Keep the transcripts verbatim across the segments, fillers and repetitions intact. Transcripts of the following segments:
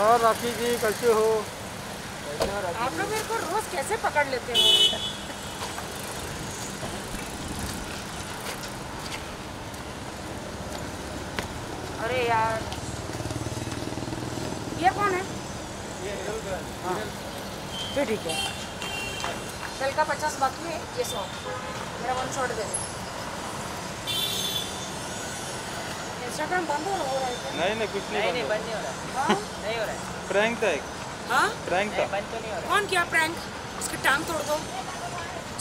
और राखी जी कैसे हो? आप लोग मेरे को रोज कैसे पकड़ लेते हो? अरे यार ये कौन है? ये हाँ तो ठीक है, कल का पचास बाकी है, ये सौ मेरा वन शॉट दे। इंस्टाग्राम बंद हो रहा है? नहीं नहीं कुछ नहीं, नहीं बंद नहीं हो रहा है। नहीं हो रहा है, प्रैंक था एक। हाँ प्रैंक था, बंद तो नहीं हो रहा। कौन किया प्रैंक? उसकी टांग तोड़ दो।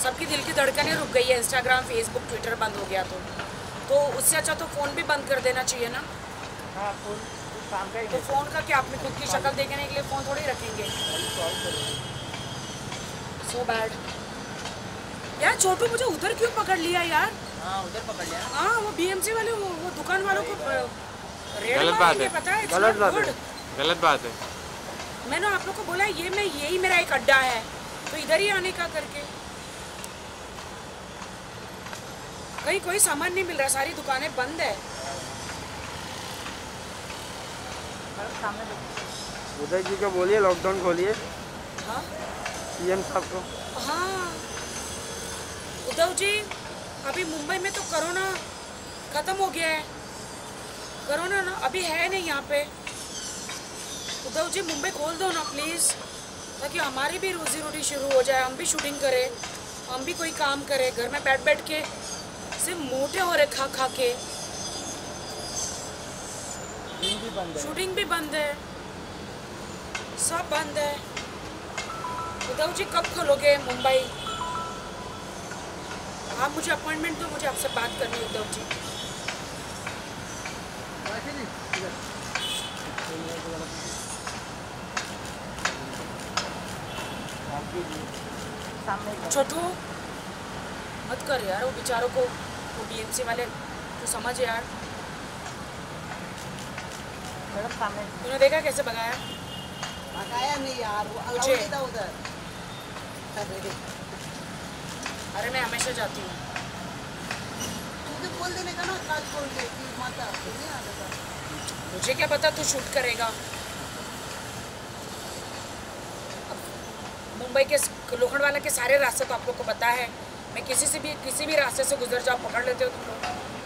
सबकी दिल की धड़कनें रुक गई है। इंस्टाग्राम, फेसबुक, ट्विटर बंद हो गया तो तो उससे अच्छा तो फ़ोन भी बंद कर देना चाहिए ना। हाँ फोन काम का ही तो, फ़ोन का क्या अपनी खुद की शक्ल देखने के लिए फ़ोन थोड़ी रखेंगे। सो बैड यार छोटू, मुझे उधर क्यों पकड़ लिया यार? हाँ उधर पकड़ लिया। हाँ वो बीएमसी वाले वो, वो दुकान वालों को रेड मारेंगे, पता है? गलत बात है, गलत बात है। मैंने आप लोग को बोला ये मैं यही मेरा एक अड्डा है तो इधर ही आने का करके। कहीं कोई सामान नहीं मिल रहा, सारी दुकानें बंद है। उदय जी को बोलिए लॉकडाउन खोलिए। हाँ सीएम साहब को। हाँ उद्धव जी, अभी मुंबई में तो कोरोना खत्म हो गया है। कोरोना ना अभी है नहीं यहाँ पे। उद्धव जी मुंबई खोल दो ना प्लीज़, ताकि हमारी भी रोजी रोटी शुरू हो जाए, हम भी शूटिंग करें, हम भी कोई काम करें। घर में बैठ बैठ के सिर्फ मोटे हो रहे खा खा के। शूटिंग भी बंद है, सब बंद है। उद्धव जी कब खोलोगे मुंबई? आप मुझे अपॉइंटमेंट दो, मुझे आपसे बात करनी है उद्धव जी। छोटू मत कर यार, वो बेचारों को, वो बीएमसी वाले तो समझ यार। तूने देखा कैसे भगाया? भगाया नहीं यार, वो अलाउ नहीं था उधर। अरे मैं हमेशा जाती हूँ। मुझे बोल देने का ना, काज बोल दे कि माता नहीं आता था। मुझे क्या पता तू शूट करेगा। मुंबई के लोखंडवाला के सारे रास्ते तो आप लोग को पता है। मैं किसी से भी किसी भी रास्ते से गुजर जाओ, पकड़ लेते हो तुम लोग।